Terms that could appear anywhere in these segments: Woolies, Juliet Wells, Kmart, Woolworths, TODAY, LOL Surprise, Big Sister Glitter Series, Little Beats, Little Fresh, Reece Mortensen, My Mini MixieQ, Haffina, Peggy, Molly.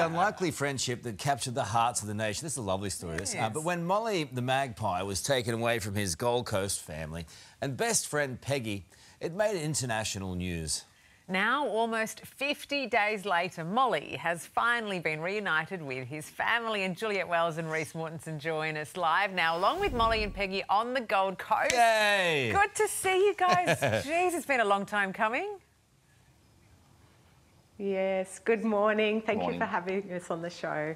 Unlikely friendship that captured the hearts of the nation. This is a lovely story, this. But when Molly the magpie was taken away from his Gold Coast family and best friend Peggy, it made international news. Now, almost 50 days later, Molly has finally been reunited with his family, and Juliet Wells and Reece Mortensen join us live now, along with Molly and Peggy on the Gold Coast. Yay! Good to see you guys. Jeez, it's been a long time coming. Yes, good morning. Thank you for having us on the show.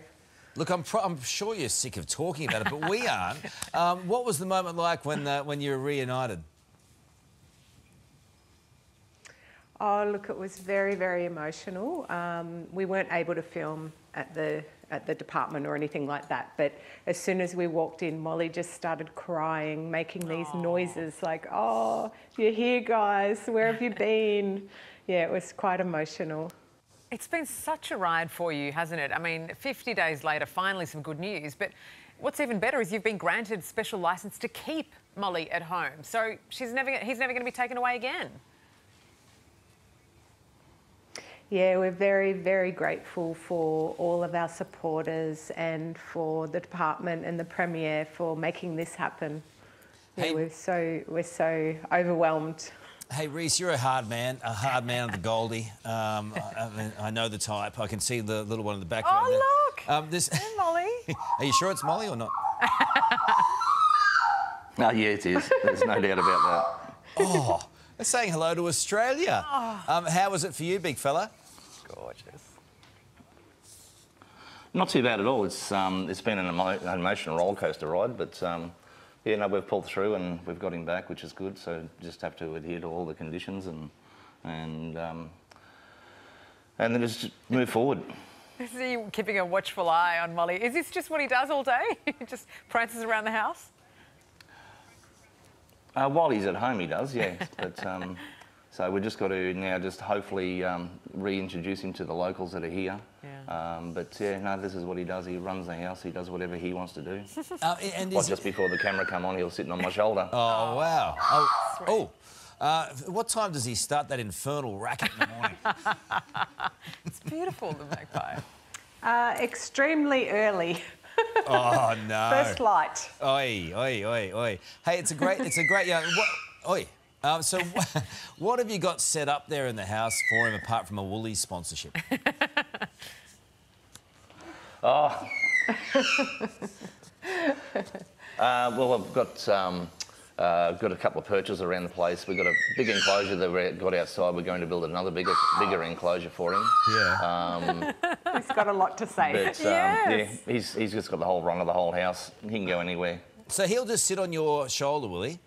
Look, I'm sure you're sick of talking about it, but we aren't. What was the moment like when you were reunited? Oh, look, it was very, very emotional. We weren't able to film at the department or anything like that, but as soon as we walked in, Molly just started crying, making these noises like, oh, you're here, guys, where have you been? Yeah, it was quite emotional. It's been such a ride for you, hasn't it? I mean, 50 days later, finally some good news, but what's even better is you've been granted special licence to keep Molly at home, so he's never going to be taken away again. Yeah, we're very, very grateful for all of our supporters and for the department and the Premier for making this happen. Yeah, hey, we're so overwhelmed. Hey, Reece, you're a hard man of the Goldie. I know the type. I can see the little one in the background. Oh, look! Hey, Molly. Are you sure it's Molly or not? No, yeah, it is. There's no doubt about that. Oh, they're saying hello to Australia. Oh. How was it for you, big fella? Gorgeous. Not too bad at all. It's been an emotional rollercoaster ride, but yeah, no, we've pulled through and we've got him back, which is good. So just have to adhere to all the conditions and then just move forward. Is he keeping a watchful eye on Molly? Is this just what he does all day? He just prances around the house? While he's at home, he does, yeah. But so we've just got to now just hopefully reintroduce him to the locals that are here. Yeah. But yeah, no, this is what he does. He runs the house. He does whatever he wants to do. Just before the camera come on, he was sitting on my shoulder. Oh wow! Oh, what time does he start that infernal racket in the morning? It's beautiful, the magpie. Extremely early. Oh no! First light. Oi, oi, oi, oi! Hey, it's a great. Yeah, oi. So, what have you got set up there in the house for him apart from a Woolies sponsorship? Oh. Well, I've got a couple of perches around the place. We've got a big enclosure that we've got outside. We're going to build another bigger enclosure for him. Yeah. He's got a lot to say. But, yes. Yeah, he's just got the whole run of the whole house. He can go anywhere. So he'll just sit on your shoulder, will he?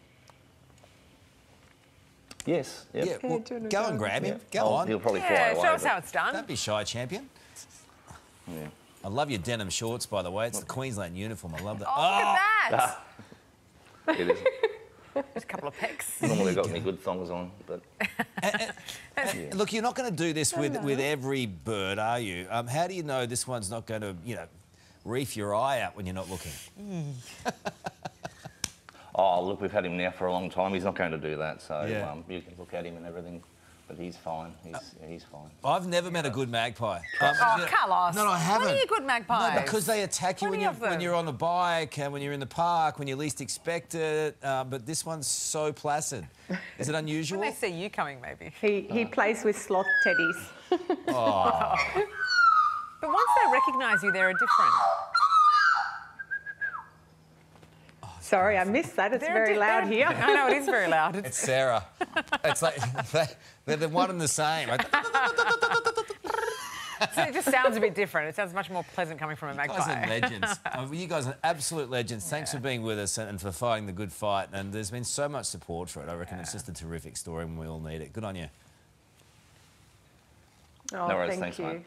Yes. Yep. Yeah. Well, go and grab him. Go on. He'll probably fly away. Yeah, show us how it's done. Don't be shy, champion. Yeah. I love your denim shorts, by the way. It's the Queensland uniform. I love that. Oh, look at that. It is. Just a couple of pecks. Normally got me good thongs on, but yeah. Look, you're not going to do this with every bird, are you? How do you know this one's not going to, you know, reef your eye out when you're not looking? Oh, look, we've had him now for a long time. He's not going to do that, so yeah. You can look at him and everything. But he's fine. He's fine. I've never met a good magpie. Oh, Carlos. No, I haven't. What are you good magpies? No, because they attack you when you're on the bike and when you're in the park, when you least expect it. But this one's so placid. Is it unusual? When they see you coming, maybe. He plays with sloth teddies. Oh. But once they recognise you, they're a different. Sorry, I missed that. It's very loud here. I know, it is very loud. It's Sarah. It's like they're the one and the same. So it just sounds a bit different. It sounds much more pleasant coming from a magpie. You guys are legends. You guys are absolute legends. Thanks for being with us and for fighting the good fight. And there's been so much support for it. I reckon it's just a terrific story and we all need it. Good on you. Oh, no worries. Thanks, mate.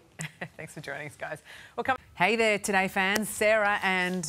Thanks for joining us, guys. Well, hey there, Today fans. Sarah and...